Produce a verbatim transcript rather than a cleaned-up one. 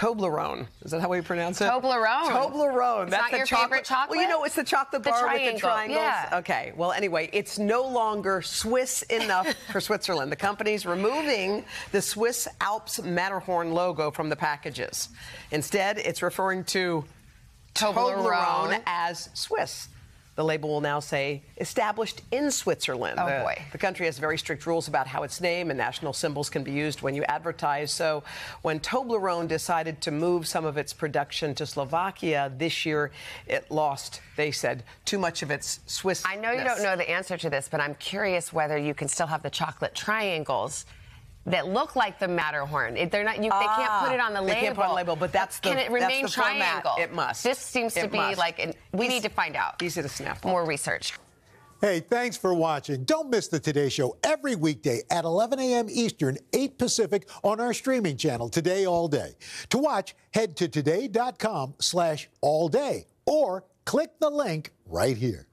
Toblerone. Is that how we pronounce it? Toblerone. Toblerone. It's That's not your chocolate. favorite chocolate? Well, you know, it's the chocolate bar the with the triangles. Yeah. Okay. Well, anyway, it's no longer Swiss enough for Switzerland. The company's removing the Swiss Alps Matterhorn logo from the packages. Instead, it's referring to Toblerone, Toblerone as Swiss. The label will now say established in Switzerland. Oh, the, boy. The country has very strict rules about how its name and national symbols can be used when you advertise. So when Toblerone decided to move some of its production to Slovakia this year, it lost, they said, too much of its Swiss. I know you don't know the answer to this, but I'm curious whether you can still have the chocolate triangles that look like the Matterhorn. They're not. You, ah, they can't put it on the label. They can't put it on the label, but that's the. Can it remain that's the triangle? Format. It must. This seems to it be must. like an, we easy, need to find out. Easy to snap. More research. Hey, thanks for watching. Don't miss the Today Show every weekday at eleven a m Eastern, eight Pacific on our streaming channel, Today All Day. To watch, head to today dot com slash all day or click the link right here.